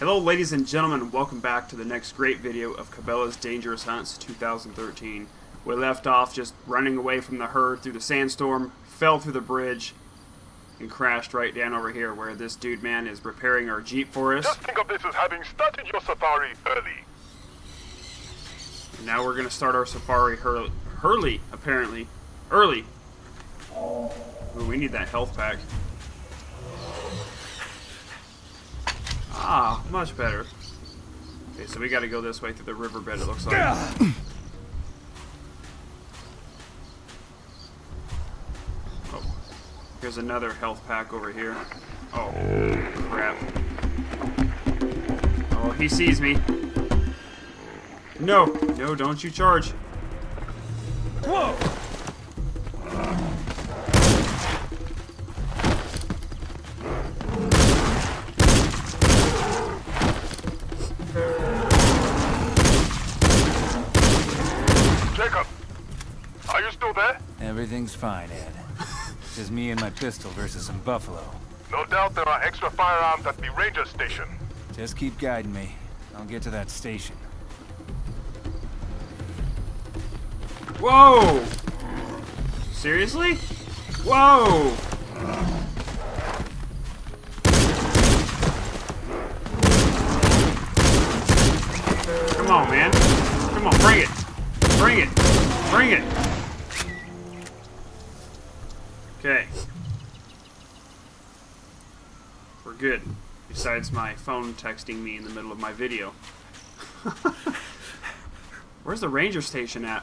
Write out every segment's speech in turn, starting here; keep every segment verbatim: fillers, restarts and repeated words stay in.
Hello ladies and gentlemen, and welcome back to the next great video of Cabela's Dangerous Hunts two thousand thirteen. We left off just running away from the herd through the sandstorm, fell through the bridge, and crashed right down over here where this dude man is repairing our Jeep for us. Just think of this as having started your safari early. And now we're going to start our safari hurly, hurly apparently. Early. Ooh, we need that health pack. Ah, much better. Okay, so we gotta go this way through the riverbed, it looks like. Oh, here's another health pack over here. Oh, crap. Oh, he sees me. No, no, don't you charge. Whoa! Everything's fine, Ed. It's just me and my pistol versus some buffalo. No doubt there are extra firearms at the ranger station. Just keep guiding me. I'll get to that station. Whoa! Seriously? Whoa! Come on, man. Come on, bring it. Bring it. Bring it. Okay, we're good, besides my phone texting me in the middle of my video. Where's the ranger station at?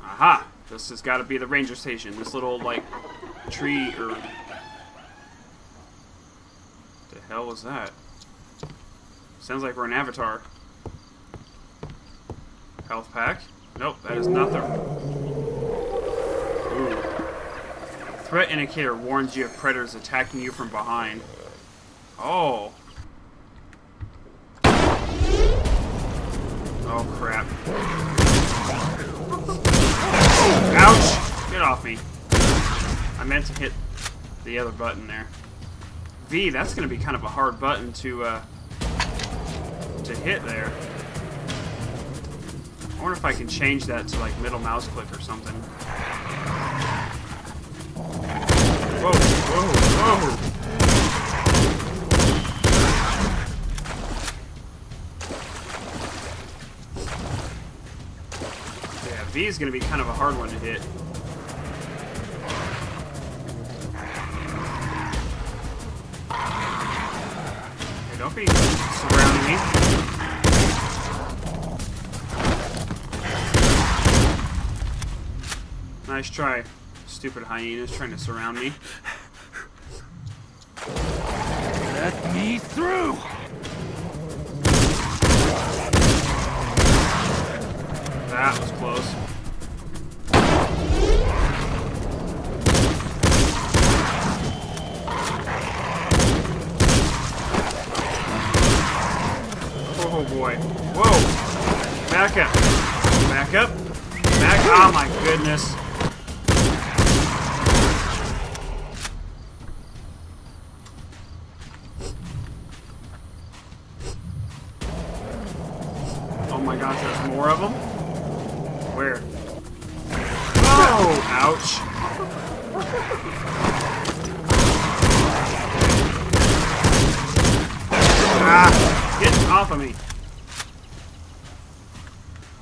Aha, this has got to be the ranger station, this little, like, tree or... What the hell was that? Sounds like we're an Avatar. Health pack? Nope, that is nothing. Ooh. Threat indicator warns you of predators attacking you from behind. Oh. Oh, crap. Ouch! Get off me. I meant to hit the other button there. V, that's going to be kind of a hard button to, uh, to hit there. I wonder if I can change that to like middle mouse click or something. Whoa, whoa, whoa! Yeah, V is gonna be kind of a hard one to hit. Hey, don't be surrounding me. Nice try, stupid hyenas trying to surround me. Let me through! That was close. Oh boy. Whoa! Back up! Back up! Back! Oh my goodness! Oh my gosh, there's more of them? Where? Oh! Ouch. Ah! Get off of me.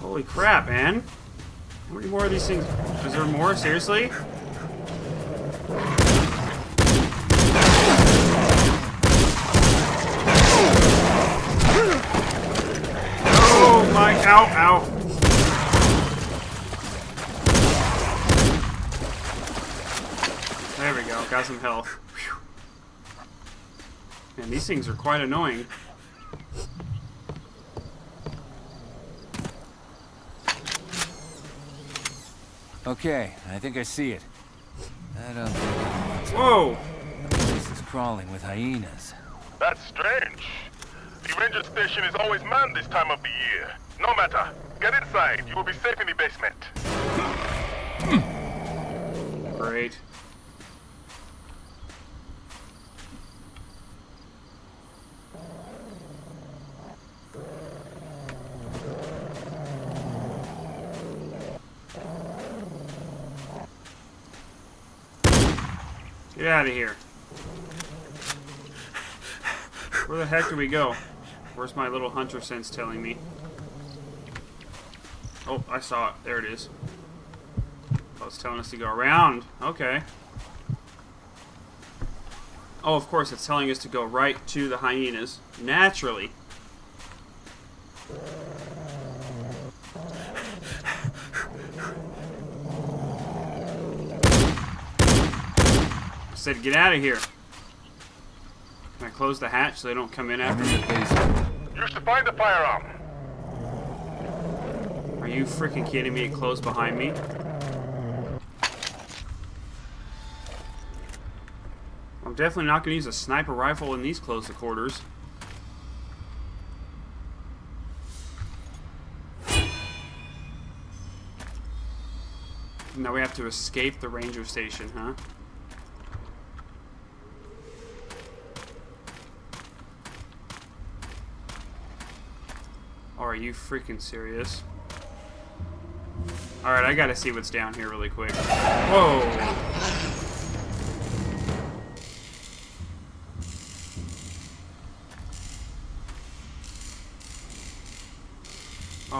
Holy crap, man. How many more of these things? Is there more? Seriously? Ow, ow. There we go, got some health. Whew. Man, these things are quite annoying. Okay, I think I see it. I don't think I want to. Whoa! The place is crawling with hyenas. That's strange. The ranger station is always manned this time of the year. No matter. Get inside. You will be safe in the basement. Great. Get out of here. Where the heck do we go? Where's my little hunter sense telling me? Oh, I saw it. There it is. Oh, it's telling us to go around. Okay. Oh, of course, it's telling us to go right to the hyenas. Naturally. I said, get out of here. Can I close the hatch so they don't come in after me? You're supplied the firearm. Are you freaking kidding me? It closed behind me. I'm definitely not going to use a sniper rifle in these close quarters. Now we have to escape the ranger station, huh? Are you freaking serious? Alright, I gotta see what's down here really quick. Whoa!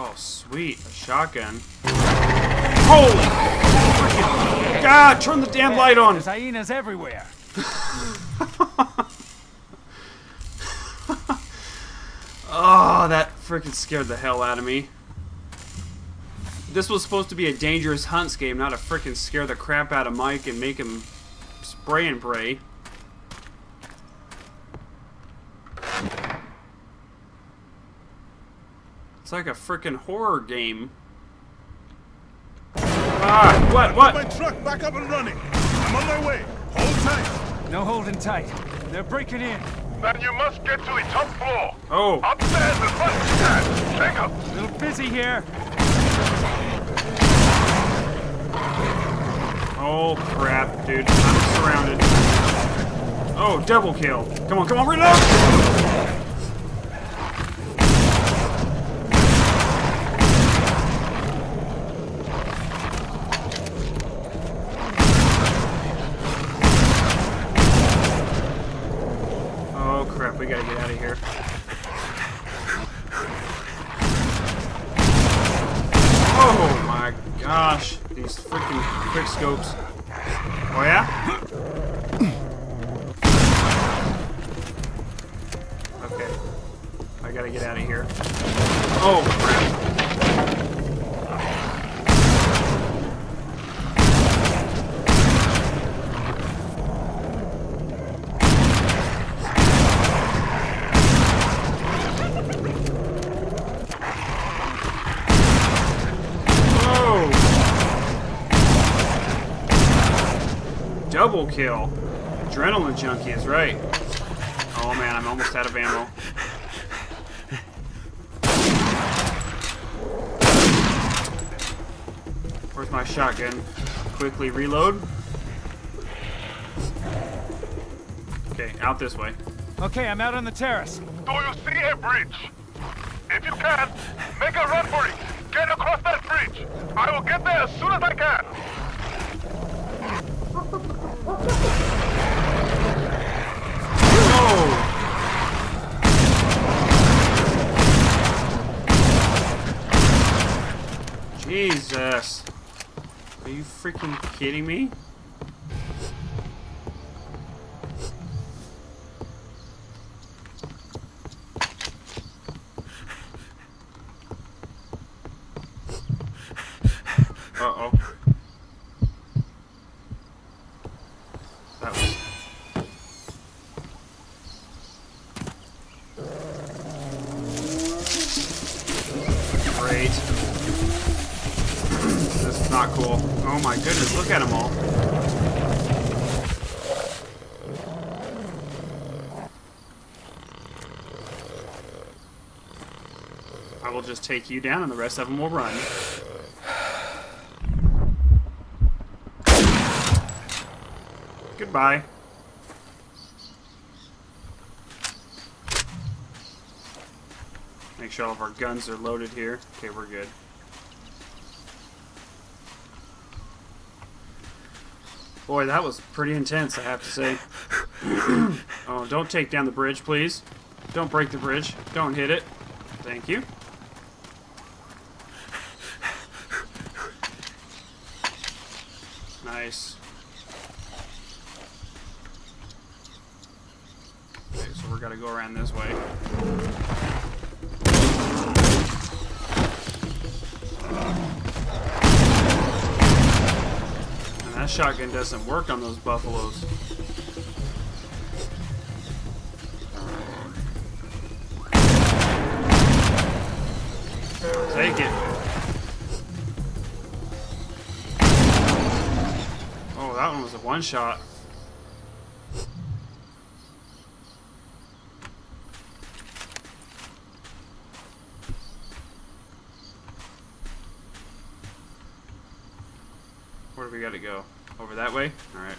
Oh, sweet. A shotgun. Holy freaking God! Turn the damn light on! There's hyenas everywhere! Oh, that freaking scared the hell out of me. This was supposed to be a Dangerous Hunts game, not a freaking scare the crap out of Mike and make him spray and pray. It's like a freaking horror game. Ah, what, what? My truck back up and running. I'm on my way. Hold tight. No holding tight. They're breaking in. Then you must get to the top floor. Oh. Upstairs and front stand. Hang up. A little busy here. Oh, crap, dude. I'm surrounded. Oh, double kill. Come on, come on, reload! Oh, crap, we gotta get out of here. Oh, my gosh. These freaking quick scopes. Oh yeah? Okay. I gotta get out of here. Oh double kill. Adrenaline junkie is right. Oh man, I'm almost out of ammo. Where's my shotgun? Quickly reload. Okay, out this way. Okay, I'm out on the terrace. Do you see a bridge? If you can, make a run for it. Get across that bridge. I will get there as soon as I can. Whoa. Jesus. Are you freaking kidding me? Uh-oh. That was... Great. This is not cool. Oh my goodness, look at them all. I will just take you down and the rest of them will run. Goodbye. Make sure all of our guns are loaded here. Okay, we're good. Boy, that was pretty intense, I have to say. Oh, don't take down the bridge, please. Don't break the bridge. Don't hit it. Thank you. Nice. Okay, so we're gonna go around this way. And that shotgun doesn't work on those buffaloes. Take it. Oh, that one was a one shot. Where do we gotta go? Over that way? Alright.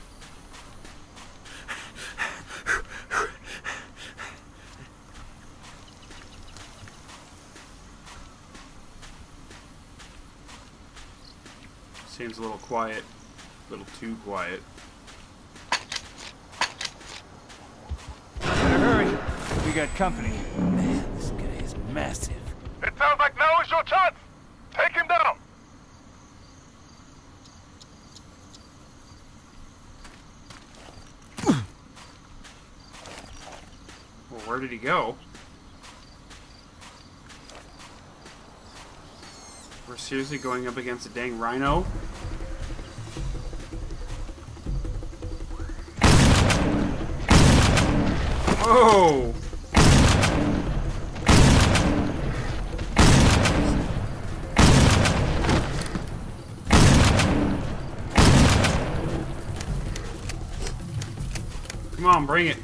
Seems a little quiet, a little too quiet. Better hurry, we got company. Man, this guy is massive. It sounds like now is your chance. Take him down. Well, where did he go? We're seriously going up against a dang rhino? Whoa! Come on, bring it.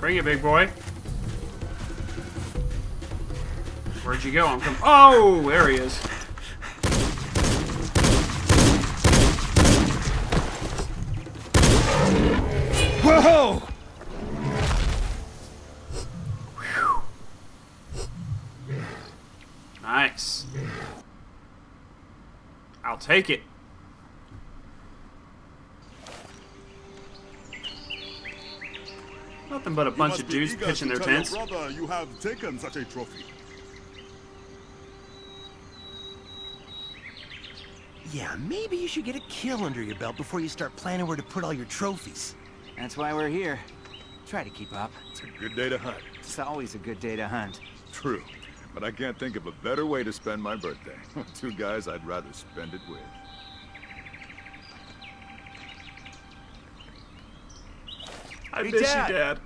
Bring it, big boy. Where'd you go? I'm coming. Oh! There he is. Whoa! Whew. Nice. I'll take it. Nothing but a bunch of dudes pitching their tents. You must be eager to tell your brother you have taken such a trophy. Yeah, maybe you should get a kill under your belt before you start planning where to put all your trophies. That's why we're here. Try to keep up. It's a good day to hunt. It's always a good day to hunt. True, but I can't think of a better way to spend my birthday. Two guys I'd rather spend it with. I miss you, Dad.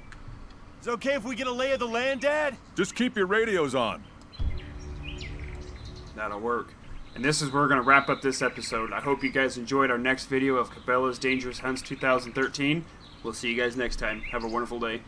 It's okay if we get a lay of the land, Dad? Just keep your radios on. That'll work. And this is where we're going to wrap up this episode. I hope you guys enjoyed our next video of Cabela's Dangerous Hunts twenty thirteen. We'll see you guys next time. Have a wonderful day.